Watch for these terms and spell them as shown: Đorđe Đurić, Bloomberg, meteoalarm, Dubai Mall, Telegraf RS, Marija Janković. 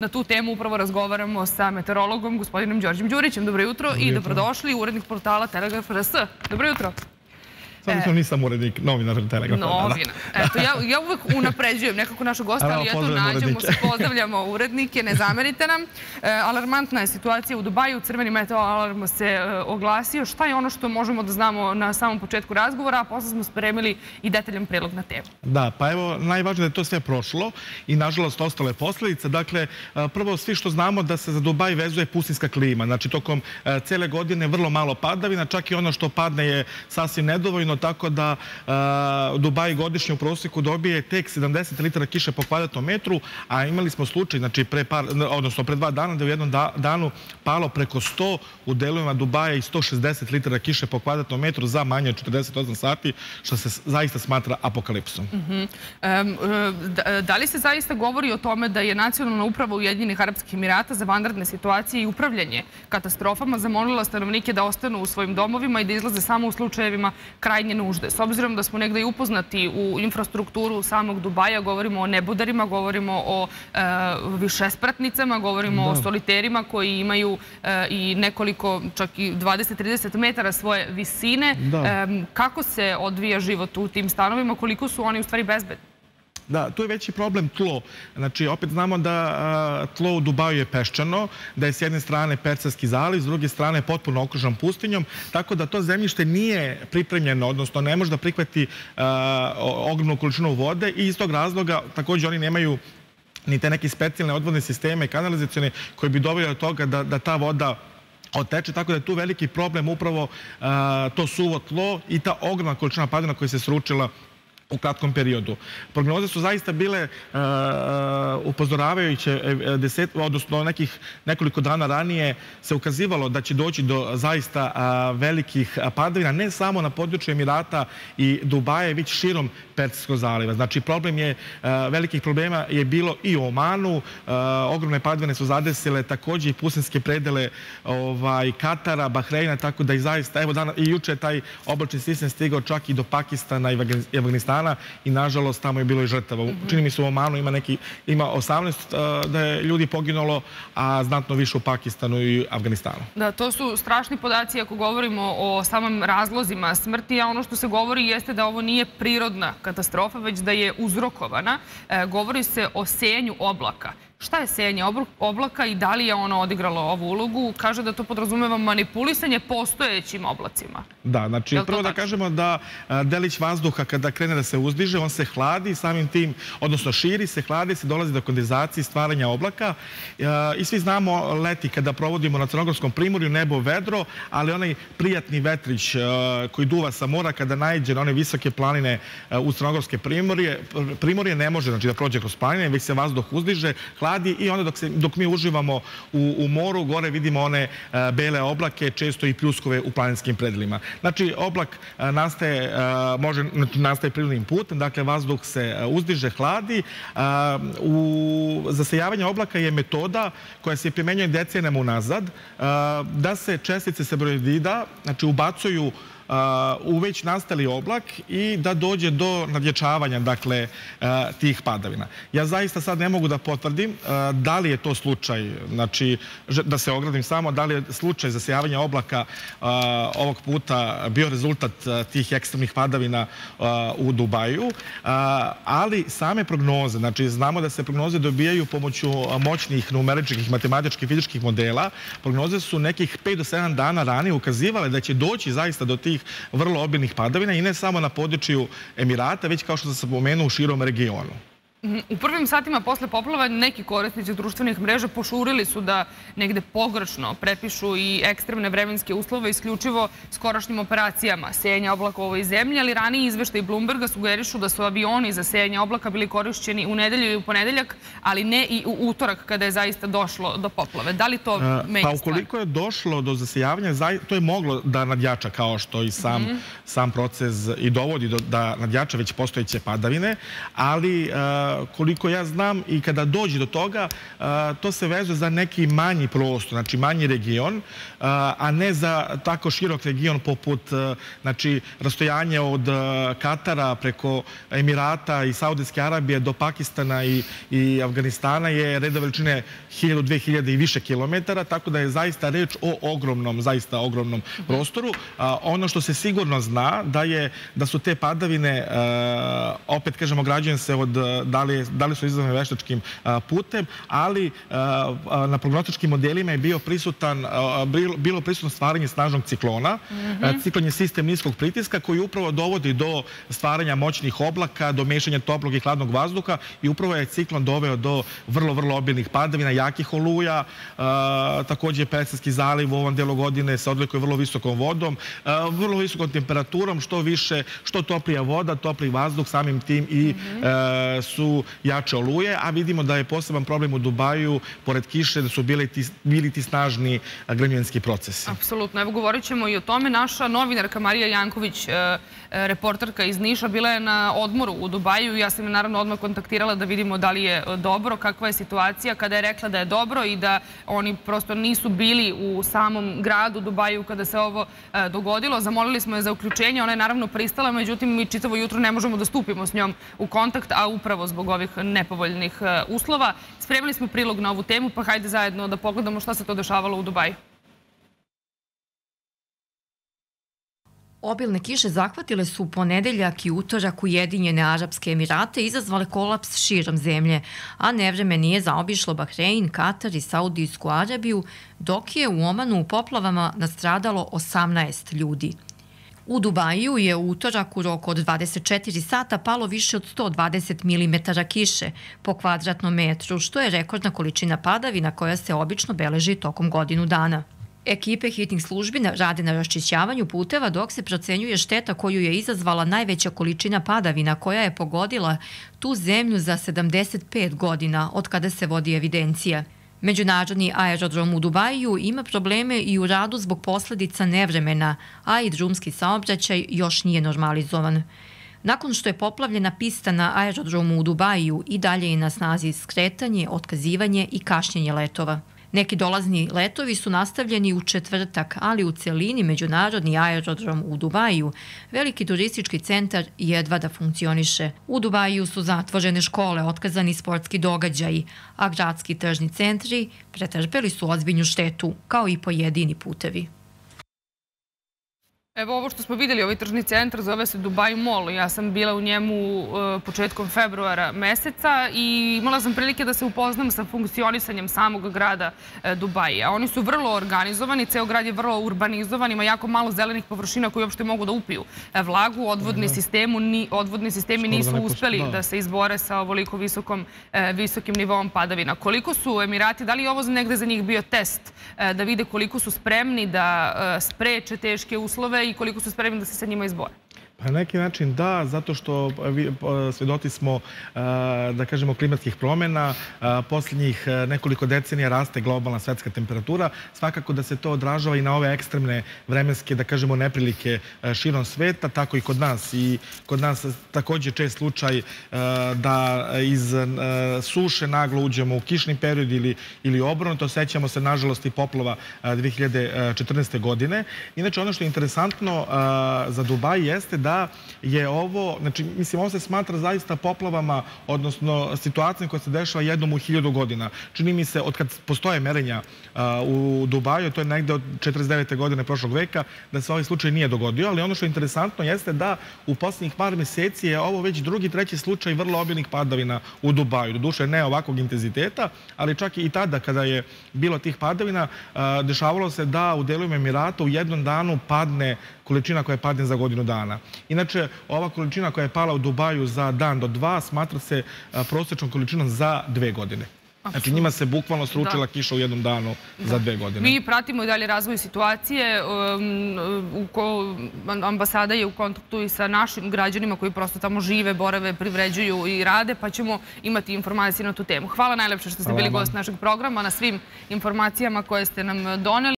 Na tu temu upravo razgovaramo sa meteorologom, gospodinom Đorđem Đurićem. Dobro jutro i dobrodošli urednik portala Telegraf RS. Dobro jutro. Sada sam nisam urednik, novinar Telegrafa. Novinar. Eto, ja uvek unapređujem nekako našeg gosta, ali eto, nađemo se, pozdravljamo urednike, ne zamerite nam. Alarmantna je situacija u Dubaju, crveni meteoalarm se oglasio. Šta je ono što možemo da znamo na samom početku razgovora, a posle smo spremili i detaljan prilog na temu? Da, pa evo, najvažnije je da je to sve prošlo i nažalost ostale posledice. Dakle, prvo svi što znamo da se za Dubaj vezuje pustinska klima. Znači, tokom cele godine vrlo malo padavina, čak i ono što padne je sasvim nedovoljno, tako da Dubaj godišnje u prosjeku dobije tek 70 litara kiše po kvadratnom metru, a imali smo slučaj, znači pre 2 dana, da je u jednom danu palo preko 100 u delovima Dubaja i 160 litara kiše po kvadratnom metru za manje od 48 sati, što se zaista smatra apokalipsom. Da li se zaista govori o tome da je Nacionalna uprava Ujedinjenih Arapskih Emirata za vanredne situacije i upravljanje katastrofama zamolila stanovnike da ostanu u svojim domovima i da izlaze samo u slučajevima krajnje nužde? S obzirom da smo negde i upoznati u infrastrukturu samog Dubaja, govorimo o neboderima, govorimo o višespratnicama, govorimo o soliterima koji imaju i nekoliko, čak i 20-30 metara svoje visine. Kako se odvija život u tim stanovima? Koliko su oni u stvari bezbedni? Da, tu je veći problem tlo. Znači, opet znamo da tlo u Dubaju je peščano, da je s jedne strane Persijski zaliv, s druge strane potpuno okružen pustinjom, tako da to zemljište nije pripremljeno, odnosno ne može da prihvati ogromnu količinu vode i iz tog razloga također oni nemaju ni te neke specijalne odvodne sisteme i kanalizacione koji bi doveli do toga da ta voda oteče, tako da je tu veliki problem upravo to suvo tlo i ta ogromna količina padina koja se sručila u kratkom periodu. Prognoze su zaista bile upozoravajuće, odnosno nekoliko dana ranije se ukazivalo da će doći do zaista velikih padavina, ne samo na području Emirata i Dubaja, već širom Persijskog zaliva. Znači, velikih problema je bilo i u Omanu, ogromne padavine su zadesile također i pustinjske predele Katara, Bahreina, tako da i zaista, evo i juče je taj oblačni sistem stigao čak i do Pakistana i Afganistana, i nažalost tamo je bilo i žrtava. Čini mi se u Omanu ima 18 da je ljudi poginulo, a znatno više u Pakistanu i Afganistanu. Da, to su strašni podaci ako govorimo o samim razlozima smrti, a ono što se govori jeste da ovo nije prirodna katastrofa, već da je uzrokovana. Govori se o sejanju oblaka. Šta je sejanje oblaka i da li je ono odigralo ovu ulogu? Kaže da to podrazumeva manipulisanje postojećim oblacima. Da, znači prvo da kažemo da delić vazduha kada krene da se uzdiže, on se hladi samim tim, odnosno širi se, hladi se, dolazi do kondenzacije stvaranja oblaka. I svi znamo leti kada provodimo na Crnogorskom primorju, nebo vedro, ali onaj prijatni vetrić koji duva sa mora kada naiđe na one visoke planine u Crnogorske primorje ne može da prođe kroz planine, već se vazduh uzdiže, i onda dok mi uživamo u moru, gore vidimo one bele oblake, često i pljuskove u planinskim predelima. Znači, oblak nastaje prirodnim putem, dakle, vazduh se uzdiže, hladi. Zasejavanje oblaka je metoda koja se primenjuje decenijama unazad, da se čestice sebroidida ubacuju u već nastali oblak i da dođe do nadjačavanja tih padavina. Ja zaista sad ne mogu da potvrdim da li je to slučaj, znači da se ogradim samo, da li je slučaj zasejavanja oblaka ovog puta bio rezultat tih ekstremnih padavina u Dubaju, ali same prognoze, znači znamo da se prognoze dobijaju pomoću moćnih numeričkih, matematičkih, fizičkih modela. Prognoze su nekih 5 do 7 dana ranije ukazivale da će doći zaista do tih vrlo obilnih padavina i ne samo na području Emirata, već kao što sam pomenuo u širom regionu. U prvim satima posle poplava neki korisnici društvenih mreža požurili su da negde pogrešno prepišu i ekstremne vremenske uslove isključivo skorašnjim operacijama sejanja oblaka u ovoj zemlji, ali raniji izveštaj Bloomberga sugerišu da su avioni za sejanje oblaka bili korišćeni u nedelju i u ponedeljak, ali ne i u utorak kada je zaista došlo do poplave. Da li to menja stvar? Pa ukoliko je došlo do zasejavanja, to je moglo da nadjača, kao što i sam proces i dovodi da nadjača već postojeće padavine, ali koliko ja znam, i kada dođe do toga, to se vezuje za neki manji prostor, znači manji region, a ne za tako širok region poput rastojanje od Katara preko Emirata i Saudijske Arabije do Pakistana i Afganistana je reda veličine 1000, 2000 i više kilometara, tako da je zaista reč o ogromnom, zaista ogromnom prostoru. Ono što se sigurno zna da su te padavine, opet kažemo, građujem se od da li su izazvane veštačkim putem, ali na prognostičkim modelima je bilo prisutno stvaranje snažnog ciklona. Ciklon je sistem niskog pritiska koji upravo dovodi do stvaranja moćnih oblaka, do mešanja toplog i hladnog vazduha, i upravo je ciklon doveo do vrlo, vrlo obilnih padavina, jakih oluja. Također Persijski zaliv u ovom delu godine se odlikuje vrlo visokom vodom, vrlo visokom temperaturom, što toplija voda, topliji vazduh, samim tim i su jače oluje, a vidimo da je poseban problem u Dubaju, pored kiše, da su bili ti snažni gremljenski procesi. Apsolutno. Evo, govorit ćemo i o tome. Naša novinarka Marija Janković, reporterka iz Niša, bila je na odmoru u Dubaju. Ja sam je naravno odmah kontaktirala da vidimo da li je dobro, kakva je situacija, kada je rekla da je dobro i da oni prosto nisu bili u samom gradu Dubaju kada se ovo dogodilo. Zamolili smo je za uključenje, ona je naravno pristala, međutim mi čitavo jutro ne možemo da stupimo s njom u kontakt, a upravo zbog ovih nepovoljnih uslova. Spremili smo prilog na ovu temu, pa hajde zajedno da pogledamo šta se to dešavalo u Dubaju. Obilne kiše zahvatile su u ponedeljak i utorak Ujedinjene Arapske Emirate i izazvale kolaps širom zemlje, a nevreme nije zaobišlo Bahrein, Katar i Saudijsku Arabiju, dok je u Omanu u poplavama nastradalo 18 ljudi. U Dubaju je u utorak u roku od 24 sata palo više od 120 mm kiše po kvadratnom metru, što je rekordna količina padavina koja se obično beleži tokom godinu dana. Ekipe hitnih službi rade na raščišćavanju puteva dok se procenjuje šteta koju je izazvala najveća količina padavina koja je pogodila tu zemlju za 75 godina od kada se vodi evidencija. Međunarodni aerodrom u Dubaju ima probleme i u radu zbog posledica nevremena, a i drumski saobraćaj još nije normalizovan. Nakon što je poplavljena pista na aerodromu u Dubaju, i dalje je na snazi skretanje, otkazivanje i kašnjenje letova. Neki dolazni letovi su nastavljeni u četvrtak, ali u celini Međunarodni aerodrom u Dubaju, veliki turistički centar, jedva da funkcioniše. U Dubaju su zatvorene škole, otkazani sportski događaji, a gradski tržni centri pretrpeli su ozbiljnu štetu, kao i pojedini putevi. Evo, ovo što smo vidjeli, ovaj tržni centar zove se Dubai Mall. Ja sam bila u njemu početkom februara meseca i imala sam prilike da se upoznam sa funkcionisanjem samog grada Dubaja. Oni su vrlo organizovani, ceo grad je vrlo urbanizovan, ima jako malo zelenih površina koji uopšte mogu da upiju vlagu. Odvodni sistemi nisu uspeli da se izbore sa ovoliko visokim nivom padavina. Koliko su Emirati, da li je ovo negde za njih bio test da vide koliko su spremni da spreče teške uslove i koliko su spremni da se sa njima izbore? Na neki način da, zato što svedoci smo, da kažemo, klimatskih promjena. Posljednjih nekoliko decenija raste globalna svetska temperatura. Svakako da se to odražava i na ove ekstremne vremenske, da kažemo, neprilike širom sveta, tako i kod nas. I kod nas također čest slučaj da iz suše naglo uđemo u kišni period ili obrnuto. Sećamo se, nažalost, i poplava 2014. godine. Inače, ono što je interesantno za Dubaj jeste da je ovo, znači, mislim, ovo se smatra zaista poplavama, odnosno situacijom koja se dešava jednom u 1000 godina. Čini mi se, od kad postoje merenja u Dubaju, to je negde od 49. godine prošlog veka, da se ovaj slučaj nije dogodio, ali ono što je interesantno jeste da u posljednjih par meseci je ovo već drugi, treći slučaj vrlo obilnih padavina u Dubaju. Doduše, ne ovakvog intenziteta, ali čak i tada kada je bilo tih padavina, dešavalo se da u delovima Emirata u jednom danu padne količina koja padne za godinu dana. Inače, ova količina koja je pala u Dubaju za dan do dva smatra se prosječnom količinom za 2 godine. Znači, njima se bukvalno sručila kiša u jednom danu za 2 godine. Mi pratimo i dalje razvoj situacije. Ambasada je u kontaktu i sa našim građanima koji prosto tamo žive, borave, privređuju i rade, pa ćemo imati informacije na tu temu. Hvala najlepše što ste bili gost našeg programa, na svim informacijama koje ste nam doneli.